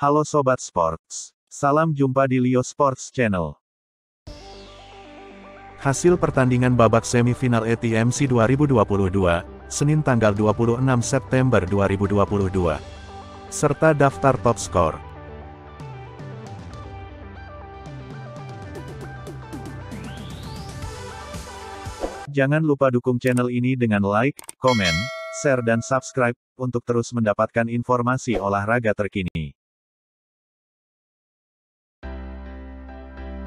Halo Sobat Sports, salam jumpa di Lio Sports Channel. Hasil pertandingan babak semifinal ETMC 2022, Senin tanggal 26 September 2022. Serta daftar top skor. Jangan lupa dukung channel ini dengan like, komen, share dan subscribe, untuk terus mendapatkan informasi olahraga terkini.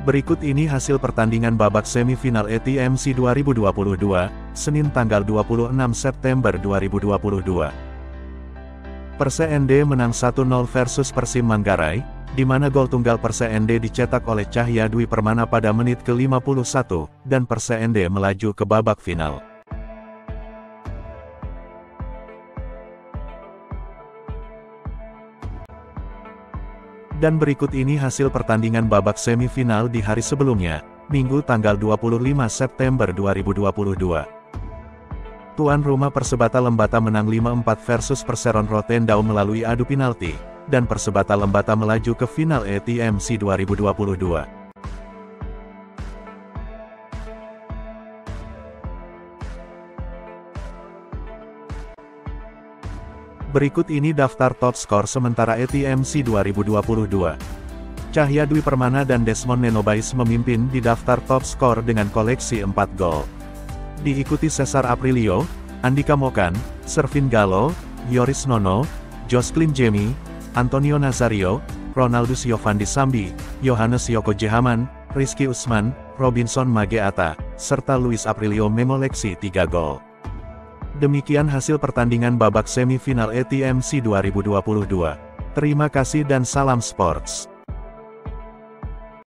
Berikut ini hasil pertandingan babak semifinal ETMC 2022, Senin tanggal 26 September 2022. Perse Ende menang 1-0 versus Persim Manggarai, di mana gol tunggal Perse Ende dicetak oleh Cahya Dwi Permana pada menit ke-51, dan Perse Ende melaju ke babak final. Dan berikut ini hasil pertandingan babak semifinal di hari sebelumnya, Minggu tanggal 25 September 2022. Tuan rumah Persebata Lembata menang 5-4 versus Perseron Roten Daun melalui adu penalti, dan Persebata Lembata melaju ke final ETMC 2022. Berikut ini daftar top skor sementara ETMC 2022. Cahya Dwi Permana dan Desmond Nenobais memimpin di daftar top skor dengan koleksi 4 gol. Diikuti Cesar Aprilio, Andika Mokan, Servin Gallo, Yoris Nono, Josklin Jemi, Antonio Nazario, Ronaldus Yovandi Sambi, Johannes Yoko Jehaman, Rizky Usman, Robinson Mageata, serta Luis Aprilio mengoleksi 3 gol. Demikian hasil pertandingan babak semifinal ETMC 2022. Terima kasih dan salam sports.